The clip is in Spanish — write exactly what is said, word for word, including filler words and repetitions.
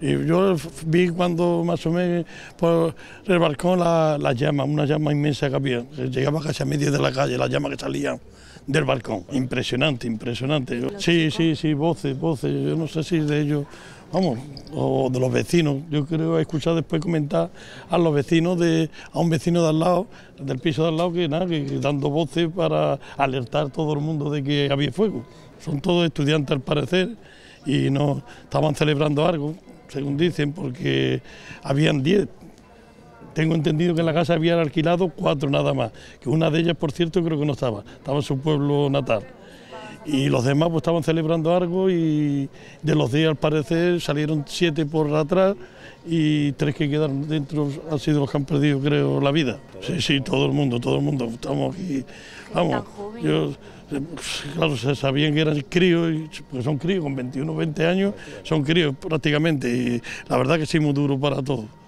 Y yo vi cuando más o menos pues, rebarcó la, la llama, una llama inmensa que había. Llegaba casi a medio de la calle, la llama que salía del balcón. Impresionante, impresionante. Sí, sí, sí, voces, voces, yo no sé si de ellos, vamos, o de los vecinos. Yo creo escuchar después comentar a los vecinos, de, a un vecino de al lado, del piso de al lado, que nada, que, que dando voces para alertar a todo el mundo de que había fuego. Son todos estudiantes al parecer y no estaban celebrando algo, según dicen, porque habían diez. Tengo entendido que en la casa habían alquilado cuatro nada más, que una de ellas, por cierto, creo que no estaba, estaba en su pueblo natal. Y los demás pues estaban celebrando algo y de los diez, al parecer, salieron siete por atrás y tres que quedaron dentro han sido los que han perdido, creo, la vida. Sí, sí, todo el mundo, todo el mundo, estamos aquí, vamos, yo... Claro, se sabían que eran críos, porque son críos, con veintiuno, veinte años, son críos prácticamente, y la verdad que sí, muy duro para todos.